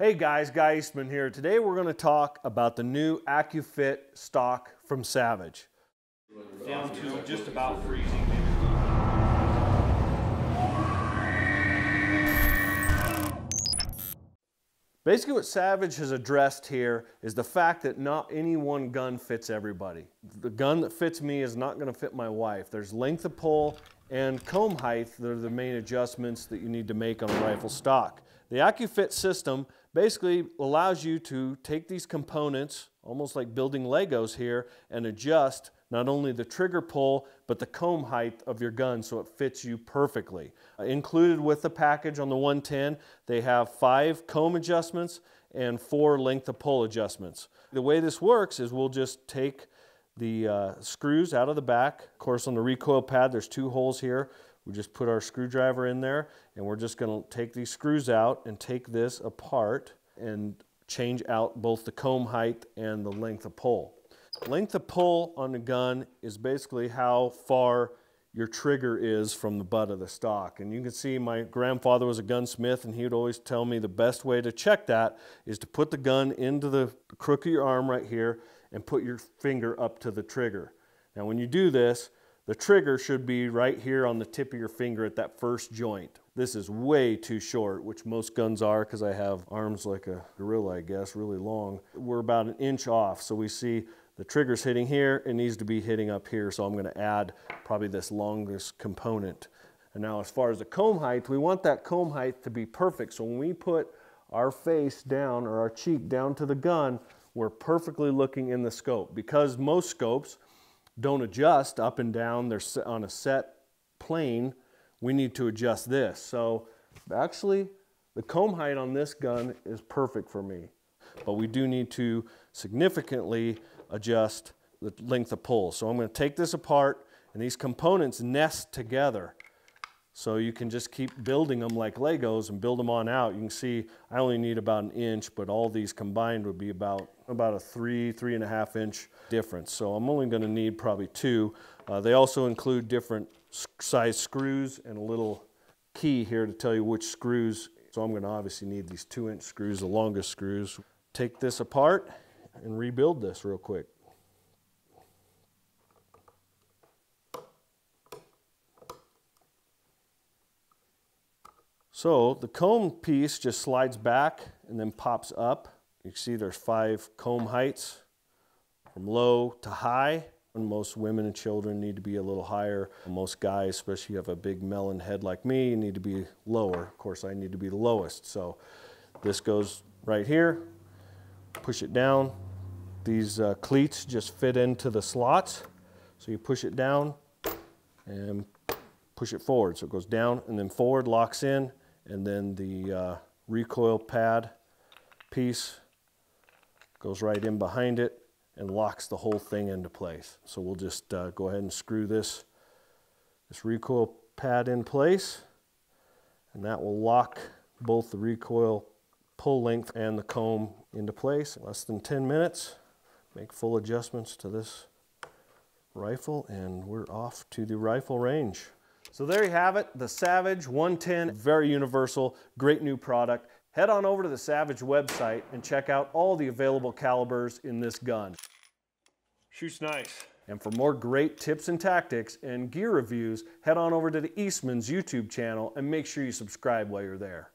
Hey guys, Guy Eastman here. Today we're going to talk about the new AccuFit stock from Savage. Down to just about freezing. Basically what Savage has addressed here is the fact that not any one gun fits everybody. The gun that fits me is not going to fit my wife. There's length of pull and comb height that are the main adjustments that you need to make on a rifle stock. The AccuFit system basically allows you to take these components, almost like building Legos here, and adjust not only the trigger pull, but the comb height of your gun so it fits you perfectly. Included with the package on the 110, they have 5 comb adjustments and 4 length of pull adjustments. The way this works is we'll just take the screws out of the back. Of course, on the recoil pad, there's 2 holes here. We just put our screwdriver in there, and we're just going to take these screws out and take this apart and change out both the comb height and the length of pull. Length of pull on the gun is basically how far your trigger is from the butt of the stock. And you can see my grandfather was a gunsmith, and he would always tell me the best way to check that is to put the gun into the crook of your arm right here and put your finger up to the trigger. Now when you do this, the trigger should be right here on the tip of your finger at that first joint. This is way too short, which most guns are because I have arms like a gorilla, I guess, really long. We're about an inch off, so we see the trigger's hitting here. It needs to be hitting up here, so I'm going to add probably this longest component. And now as far as the comb height, we want that comb height to be perfect, so when we put our face down or our cheek down to the gun, we're perfectly looking in the scope, because most scopes don't adjust up and down, they're on a set plane. We need to adjust this. So actually, the comb height on this gun is perfect for me. But we do need to significantly adjust the length of pull. So I'm going to take this apart, and these components nest together. So you can just keep building them like Legos and build them on out. You can see I only need about an inch, but all these combined would be about a 3.5 inch difference. So I'm only going to need probably 2. They also include different size screws and a little key here to tell you which screws. So I'm going to obviously need these 2-inch screws, the longest screws. Take this apart and rebuild this real quick. So the comb piece just slides back and then pops up. You can see there's 5 comb heights from low to high. And most women and children need to be a little higher. And most guys, especially if you have a big melon head like me, you need to be lower. Of course, I need to be the lowest. So this goes right here, push it down. These cleats just fit into the slots. So you push it down and push it forward. So it goes down and then forward, locks in. And then the recoil pad piece goes right in behind it and locks the whole thing into place. So we'll just go ahead and screw this recoil pad in place, and that will lock both the recoil pull length and the comb into place. In less than 10 minutes, make full adjustments to this rifle, and we're off to the rifle range. So there you have it, the Savage 110, very universal, great new product. Head on over to the Savage website and check out all the available calibers in this gun. Shoots nice. And for more great tips and tactics and gear reviews, head on over to the Eastmans' YouTube channel and make sure you subscribe while you're there.